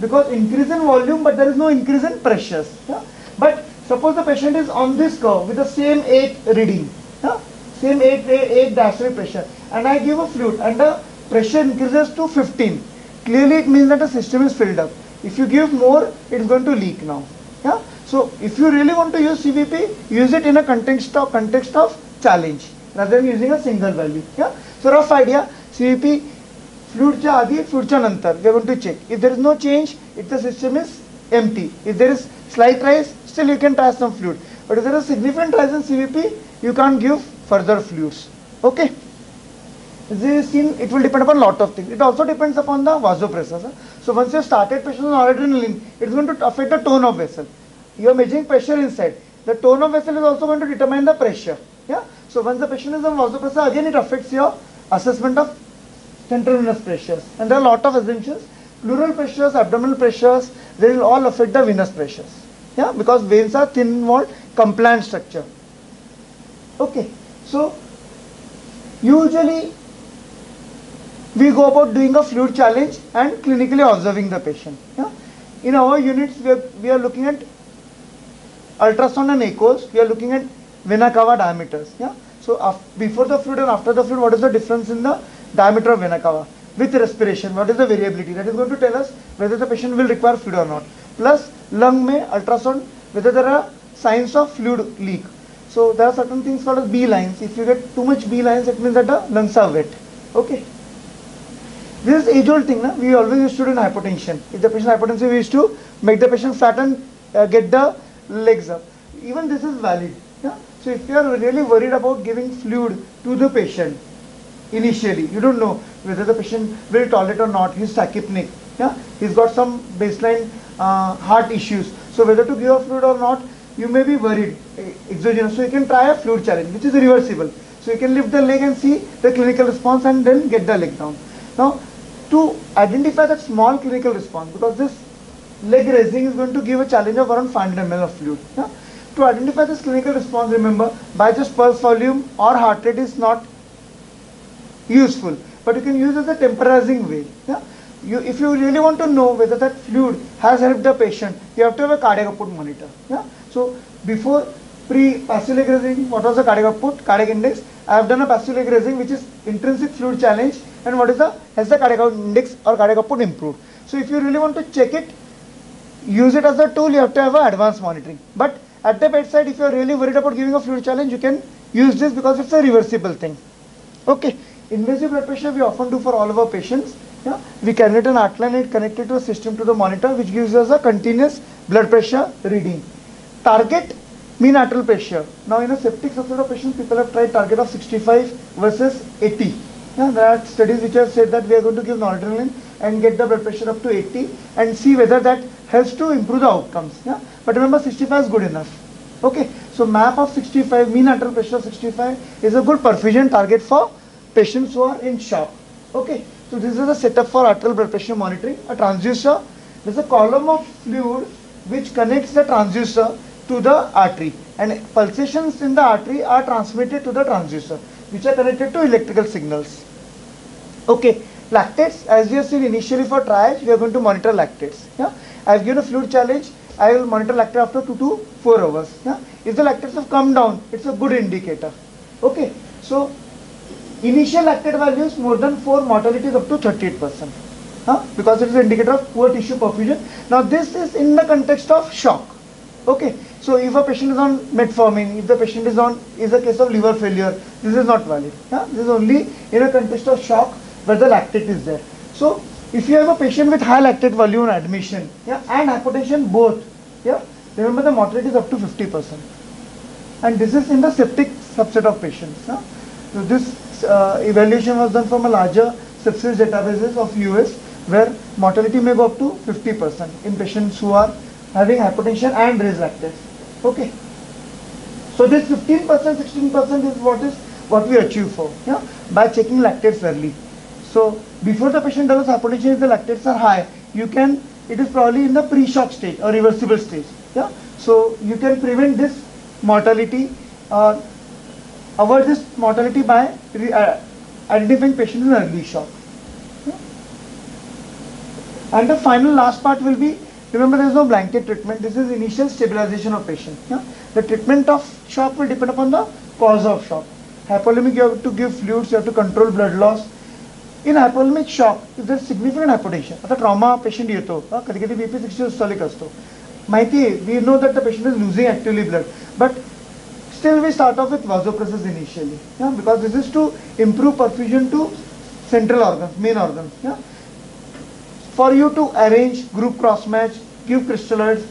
because increase in volume, but there is no increase in pressures. Yeah? But suppose the patient is on this curve with the same eight reading, yeah? Same eight dash three pressure, and I give a fluid and the pressure increases to fifteen. Clearly it means that the system is filled up. If you give more, it is going to leak now. Yeah? So if you really want to use C V P, use it in a context of, context of challenge rather than using a single value. Yeah? So rough idea, C V P fluid cha adi, fluid cha nantar, we are going to check. If there is no change, if the system is empty, if there is slight rise, still you can try some fluid. But if there is significant rise in C V P, you can't give further fluids. Okay? This is, it will depend upon a lot of things. It also depends upon the vasopressors. So once you have started pressure on noradrenaline, it is going to affect the tone of vessel. You are measuring pressure inside. The tone of vessel is also going to determine the pressure. Yeah? So once the patient is on vasopressor, again it affects your assessment of central venous pressures. And there are a lot of assumptions. Pleural pressures, abdominal pressures, they will all affect the venous pressures. Yeah? Because veins are thin walled, compliant structure. Okay. So usually we go about doing a fluid challenge and clinically observing the patient. Yeah? In our units, we are, we are looking at ultrasound and echoes, we are looking at vena cava diameters. Yeah? So after, before the fluid and after the fluid, what is the difference in the diameter of vena cava? With respiration, what is the variability? That is going to tell us whether the patient will require fluid or not. Plus lung may ultrasound, whether there are signs of fluid leak. So there are certain things called as B lines. If you get too much B lines, it means that the lungs are wet. Okay. This is age old thing. Na? We always used to do in hypotension. If the patient is hypertensive, we used to make the patient flat and uh, get the legs up. Even this is valid. Yeah? So if you are really worried about giving fluid to the patient initially, you don't know whether the patient will tolerate or not, he is tachypnic, yeah? He has got some baseline uh, heart issues. So whether to give a fluid or not, you may be worried, exogenous. So you can try a fluid challenge which is reversible. So you can lift the leg and see the clinical response and then get the leg down. Now to identify that small clinical response, because this leg raising is going to give a challenge of around five hundred milliliters of fluid. Yeah? To identify this clinical response, remember, by just pulse volume or heart rate is not useful, but you can use as a temporizing way. Yeah? You, if you really want to know whether that fluid has helped the patient, you have to have a cardiac output monitor. Yeah? So before pre-passive leg raising, what was the cardiac output, cardiac index? I have done a passive leg raising which is intrinsic fluid challenge, and what is the, has the cardiac index or cardiac output improved? So if you really want to check it, use it as a tool, you have to have an advanced monitoring. But at the bedside, if you are really worried about giving a fluid challenge, you can use this because it's a reversible thing. Okay, invasive blood pressure we often do for all of our patients. Yeah? We can get an outline and connect it to a system to the monitor, which gives us a continuous blood pressure reading. Target mean arterial pressure. Now in a septic subset of patients, people have tried target of sixty-five versus eighty. Yeah? There are studies which have said that we are going to give noradrenaline and get the blood pressure up to eighty and see whether that helps to improve the outcomes. Yeah? But remember, sixty-five is good enough. Okay. So MAP of sixty-five, mean arterial pressure of sixty-five is a good perfusion target for patients who are in shock. Okay. So this is the setup for arterial blood pressure monitoring. A transducer, there is a column of fluid which connects the transducer to the artery, and pulsations in the artery are transmitted to the transducer, which are connected to electrical signals. Okay, lactates, as we have seen initially for triage, we are going to monitor lactates. Yeah? I have given a fluid challenge, I will monitor lactate after two to four hours. Yeah? If the lactates have come down, it's a good indicator. Okay, so initial lactate values more than four, mortality is up to thirty-eight percent, huh? Because it is an indicator of poor tissue perfusion. Now this is in the context of shock. Okay, so if a patient is on metformin, if the patient is on is a case of liver failure, this is not valid. Huh? This is only in a context of shock where the lactate is there. So if you have a patient with high lactate value on admission, yeah, and hypotension both, yeah, remember the mortality is up to fifty percent, and this is in the septic subset of patients. Huh? So this Uh, evaluation was done from a larger sepsis databases of U S, where mortality may go up to fifty percent in patients who are having hypertension and raised lactates. Okay, so this fifteen percent, sixteen percent is what is what we achieve for, yeah, by checking lactates early. So before the patient develops hypertension, if the lactates are high, you can, it is probably in the pre-shock stage or reversible stage. Yeah, so you can prevent this mortality. Uh, Avoid this mortality by uh, identifying patients in early shock. Yeah. And the final last part will be, remember there is no blanket treatment, this is initial stabilization of patient. Yeah. The treatment of shock will depend upon the cause of shock. Hypothermic, you have to give fluids, you have to control blood loss. In hypothermic shock, if there is significant hypotension, or the trauma patient, you know, we know that the patient is losing actively blood. But still we start off with vasopressors initially, yeah, because this is to improve perfusion to central organs, main organs. Yeah. For you to arrange group cross-match, give crystalloids,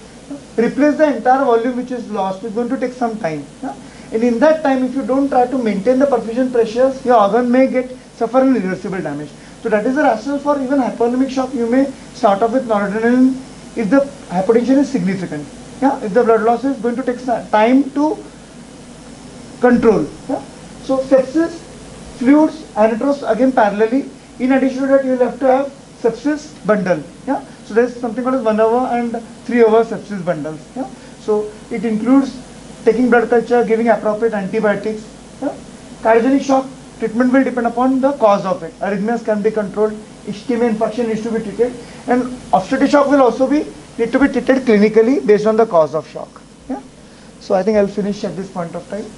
replace the entire volume which is lost, it's going to take some time. Yeah. And in that time, if you don't try to maintain the perfusion pressures, your organ may get suffer an irreversible damage. So that is the rationale for even hypothermic shock. You may start off with noradrenaline if the hypotension is significant. Yeah. If the blood loss is going to take time to control. Yeah? So sepsis, fluids, anatros again parallelly. In addition to that, you will have to have sepsis bundle. Yeah? So there is something called as one hour and three hour sepsis bundles. Yeah? So it includes taking blood culture, giving appropriate antibiotics. Yeah? Cardiogenic shock treatment will depend upon the cause of it. Arrhythmias can be controlled, ischemia infarction needs to be treated, and obstetric shock will also be need to be treated clinically based on the cause of shock. Yeah? So I think I will finish at this point of time.